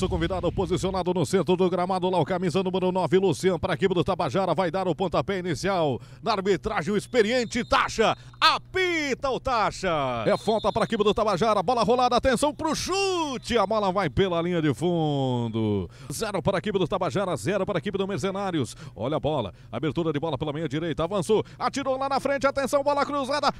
nosso convidado posicionado no centro do gramado, lá o camisa número 9, Luciano, para a equipe do Tabajara, vai dar o pontapé inicial. Na arbitragem, o experiente Tacha, apita o Tacha. É falta para a equipe do Tabajara, bola rolada, atenção pro chute, a bola vai pela linha de fundo. 0 para a equipe do Tabajara, 0 para a equipe do Mercenários. Olha a bola, abertura de bola pela meia direita, avançou, atirou lá na frente, atenção, bola cruzada.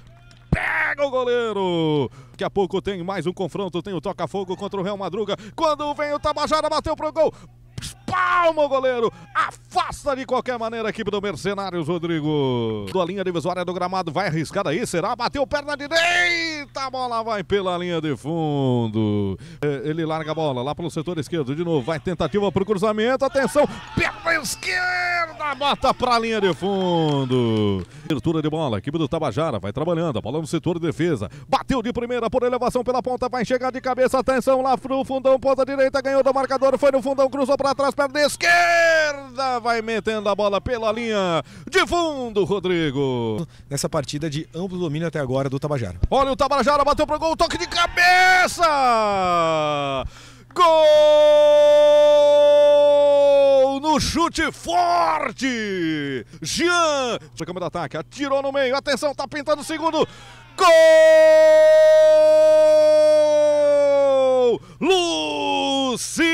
Pega o goleiro! Daqui a pouco tem mais um confronto, tem o toca-fogo contra o Real Madruga. Quando vem o Tabajara, bateu pro gol. Palma o goleiro, afasta de qualquer maneira a equipe do Mercenários, Rodrigo. Da linha divisória do gramado, vai arriscar aí, será? Bateu perna direita, a bola vai pela linha de fundo. Ele larga a bola lá pelo setor esquerdo, de novo, vai tentativa pro cruzamento, atenção, perna esquerda, bota pra linha de fundo. Abertura de bola, a equipe do Tabajara vai trabalhando, a bola no setor de defesa, bateu de primeira por elevação pela ponta, vai chegar de cabeça, atenção lá pro fundão, ponta direita, ganhou do marcador, foi no fundão, cruzou pra trás, perna esquerda, vai metendo a bola pela linha de fundo, Rodrigo. Nessa partida de amplo domínio até agora do Tabajara. Olha o Tabajara, bateu pro gol, toque de cabeça! Gol! No chute forte! Jean, no campo de ataque, atirou no meio, atenção, tá pintando o segundo. Gol! Lucian,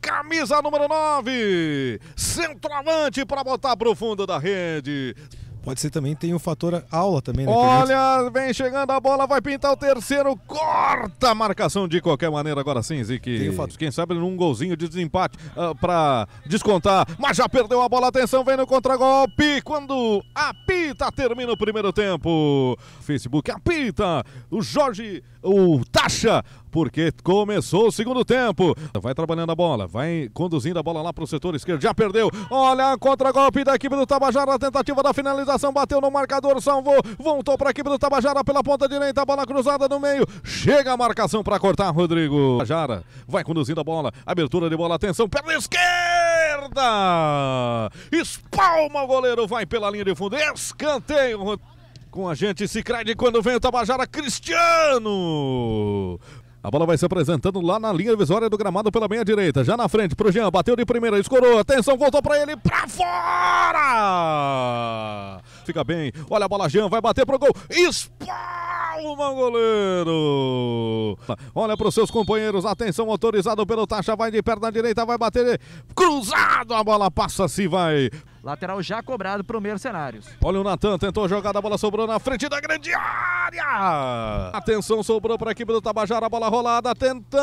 camisa número 9, centroavante para botar pro fundo da rede. Pode ser também, tem o fator aula também, né? Olha, vem chegando a bola, vai pintar o terceiro, corta a marcação de qualquer maneira agora sim, Zique. Quem sabe num golzinho de desempate para descontar, mas já perdeu a bola, atenção, vem no contragolpe, quando apita, termina o primeiro tempo. Facebook apita, o Tacha, porque começou o segundo tempo. Vai trabalhando a bola, vai conduzindo a bola lá para o setor esquerdo, já perdeu. Olha, contra-golpe da equipe do Tabajara, a tentativa da finalização, bateu no marcador, salvou, voltou para a equipe do Tabajara pela ponta direita, bola cruzada no meio, chega a marcação para cortar, Rodrigo. Tabajara vai conduzindo a bola, abertura de bola, atenção, perna esquerda, espalma o goleiro, vai pela linha de fundo, escanteio. Com a gente, Sicredi, quando vem o Tabajara, Cristiano. A bola vai se apresentando lá na linha divisória do gramado pela meia direita. Já na frente pro Jean, bateu de primeira, escorou, atenção, voltou pra ele, pra fora! Fica bem, olha a bola, Jean, vai bater pro gol, espalma o goleiro! Olha pros seus companheiros, atenção, autorizado pelo Tacha, vai de perna direita, vai bater, cruzado, a bola passa-se, vai... Lateral já cobrado para o Mercenários. Olha o Natan, tentou jogar, a bola sobrou na frente da grande área. Atenção, sobrou para a equipe do Tabajara, a bola rolada, tenta,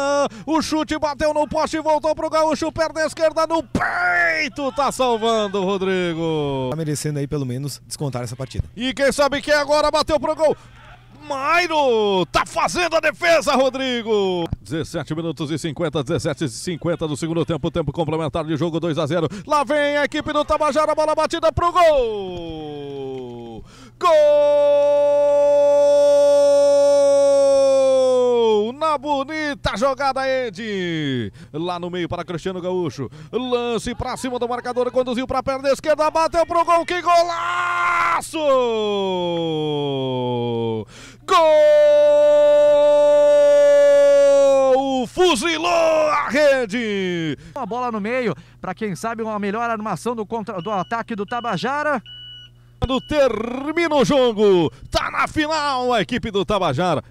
o chute bateu no poste e voltou para o gaúcho, perna esquerda no peito, tá salvando o Rodrigo. Tá merecendo aí pelo menos descontar essa partida. E quem sabe quem agora bateu pro gol? Mairo, tá fazendo a defesa, Rodrigo. 17 minutos e 50, 17 e 50 do segundo tempo, tempo complementar de jogo, 2 a 0. Lá vem a equipe do Tabajara, bola batida pro gol. Gol! Na bonita jogada, Ed. Lá no meio para Cristiano Gaúcho. Lance pra cima do marcador, conduziu pra perna esquerda, bateu pro gol, que golaço! Gol! Fuzilou a rede! Uma bola no meio, para quem sabe uma melhor armação do ataque do Tabajara. Quando termina o jogo, tá na final a equipe do Tabajara.